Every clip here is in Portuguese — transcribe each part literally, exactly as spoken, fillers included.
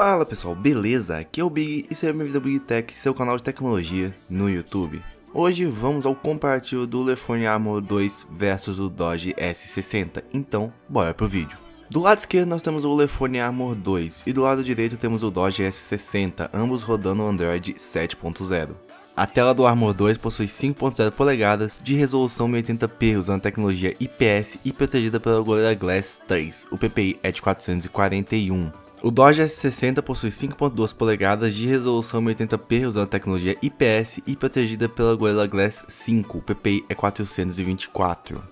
Fala pessoal, beleza? Aqui é o Big e seja bem-vindo ao Big Tech, seu canal de tecnologia no YouTube. Hoje vamos ao comparativo do Ulefone Armor dois versus o Doogee S sessenta, então bora pro vídeo. Do lado esquerdo nós temos o Ulefone Armor dois e do lado direito temos o Doogee S sessenta, ambos rodando o Android sete ponto zero. A tela do Armor dois possui cinco ponto zero polegadas de resolução mil e oitenta p usando tecnologia I P S e protegida pela Gorilla Glass três, o P P I é de quatrocentos e quarenta e um. O Doogee S sessenta possui cinco ponto duas polegadas de resolução mil e oitenta p usando tecnologia I P S e protegida pela Gorilla Glass cinco, o P P I é quatrocentos e vinte e quatro.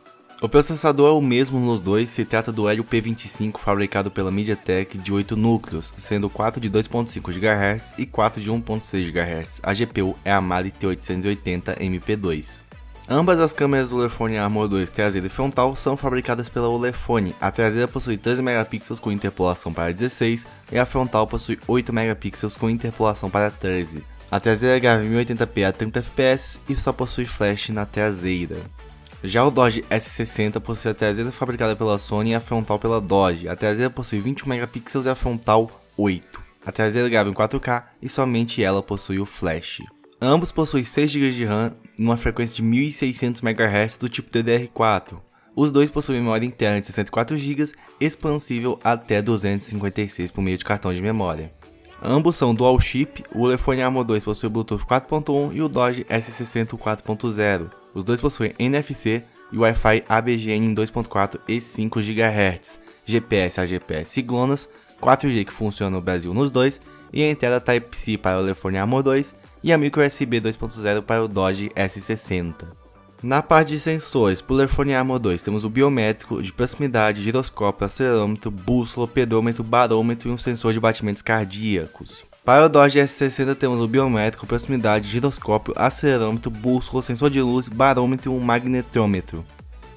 O processador é o mesmo nos dois, se trata do Helio P vinte e cinco fabricado pela MediaTek de oito núcleos, sendo quatro de dois ponto cinco gigahertz e quatro de um ponto seis gigahertz. A G P U é a Mali T oitocentos e oitenta M P dois. Ambas as câmeras do Ulefone Armor dois traseira e frontal são fabricadas pela Ulefone. A traseira possui treze megapixels com interpolação para dezesseis e a frontal possui oito megapixels com interpolação para treze. A traseira grava em mil e oitenta p a trinta F P S e só possui flash na traseira. Já o Doogee S sessenta possui a traseira fabricada pela Sony e a frontal pela Doogee. A traseira possui vinte e um megapixels e a frontal oito. A traseira grava em quatro K e somente ela possui o flash. Ambos possuem seis gigas de RAM numa frequência de mil e seiscentos megahertz do tipo D D R quatro. Os dois possuem memória interna de sessenta e quatro gigas, expansível até duzentos e cinquenta e seis por meio de cartão de memória. Ambos são dual chip, o Ulefone Armor dois possui Bluetooth quatro ponto um e o Doogee S sessenta quatro ponto zero. Os dois possuem N F C e Wi-Fi A B G N em dois ponto quatro e cinco gigahertz, G P S a G P S e GLONASS, quatro G que funciona no Brasil nos dois, e a entrada Type-C para o Ulefone Armor dois e a micro U S B dois ponto zero para o Doogee S sessenta. Na parte de sensores, para o Ulefone Armor dois temos o biométrico, de proximidade, giroscópio, acelerômetro, bússola, pedômetro, barômetro e um sensor de batimentos cardíacos. Para o Doogee S sessenta temos o biométrico, proximidade, giroscópio, acelerômetro, bússola, sensor de luz, barômetro e um magnetômetro.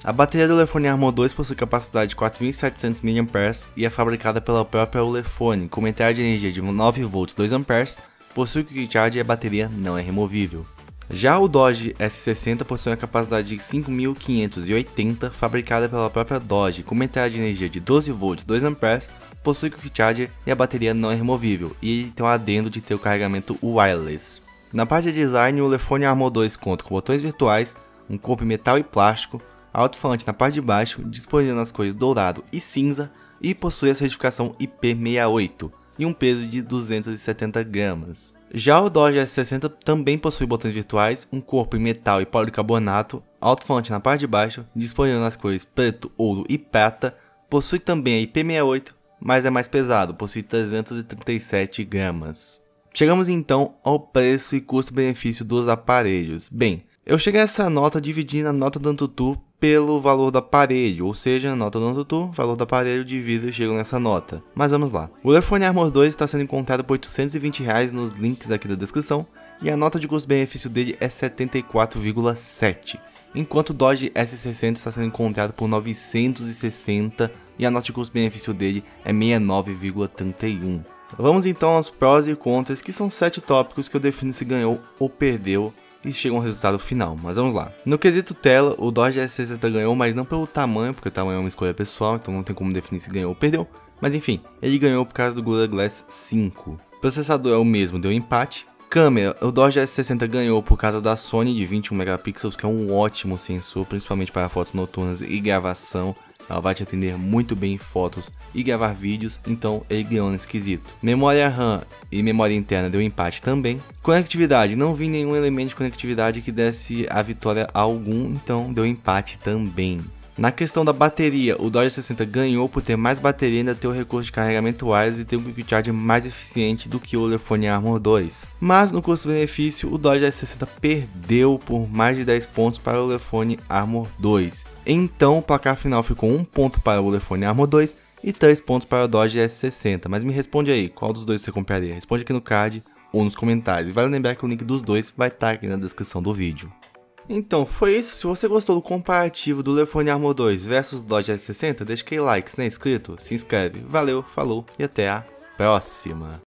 A bateria do Ulefone Armor dois possui capacidade de quatro mil e setecentos miliampères-hora e é fabricada pela própria Ulefone, com uma entrada de energia de nove volts dois amperes, possui quick charge e a bateria não é removível. Já o Doogee S sessenta possui uma capacidade de cinco mil quinhentos e oitenta, fabricada pela própria Doogee, com uma entrada de energia de doze volts dois amperes, possui quick charge e a bateria não é removível, e ele tem um adendo de ter o carregamento wireless. Na parte de design, o Ulefone Armor dois conta com botões virtuais, um corpo em metal e plástico, alto-falante na parte de baixo, disponibilizando as cores dourado e cinza, e possui a certificação I P sessenta e oito, e um peso de duzentos e setenta gramas. Já o Doogee S sessenta também possui botões virtuais, um corpo em metal e policarbonato, alto-falante na parte de baixo, disponibilizando as cores preto, ouro e prata, possui também a I P sessenta e oito, mas é mais pesado, possui trezentos e trinta e sete gramas. Chegamos então ao preço e custo-benefício dos aparelhos. Bem, eu cheguei a essa nota dividindo a nota do AnTuTu pelo valor do aparelho, ou seja, a nota do AnTuTu, valor do aparelho dividido e chego nessa nota. Mas vamos lá. O Ulefone Armor dois está sendo encontrado por oitocentos e vinte reais nos links aqui da descrição, e a nota de custo-benefício dele é setenta e quatro vírgula sete. Enquanto o Doogee S sessenta está sendo encontrado por novecentos e sessenta e a nota de custo-benefício dele é sessenta e nove vírgula trinta e um. Vamos então aos prós e contras, que são sete tópicos que eu defino se ganhou ou perdeu e chega um resultado final, mas vamos lá. No quesito tela, o Doogee S sessenta ganhou, mas não pelo tamanho, porque o tamanho é uma escolha pessoal, então não tem como definir se ganhou ou perdeu, mas enfim, ele ganhou por causa do Gorilla Glass cinco. O processador é o mesmo, deu empate. Câmera, o Doogee S sessenta ganhou por causa da Sony de vinte e um megapixels, que é um ótimo sensor, principalmente para fotos noturnas e gravação. Ela vai te atender muito bem em fotos e gravar vídeos, então ele ganhou nesse quesito. Memória RAM e memória interna deu empate também. Conectividade, não vi nenhum elemento de conectividade que desse a vitória a algum, então deu empate também. Na questão da bateria, o Doogee S sessenta ganhou por ter mais bateria e ainda ter o recurso de carregamento wireless e ter um quick charge mais eficiente do que o Ulefone Armor dois. Mas no custo-benefício, o Doogee S sessenta perdeu por mais de dez pontos para o Ulefone Armor dois. Então o placar final ficou um ponto para o Ulefone Armor dois e três pontos para o Doogee S sessenta. Mas me responde aí, qual dos dois você compraria? Responde aqui no card ou nos comentários. E vale lembrar que o link dos dois vai estar aqui na descrição do vídeo. Então foi isso, se você gostou do comparativo do Ulefone Armor dois versus Doogee S sessenta, deixa aquele like, se não é inscrito, se inscreve. Valeu, falou e até a próxima!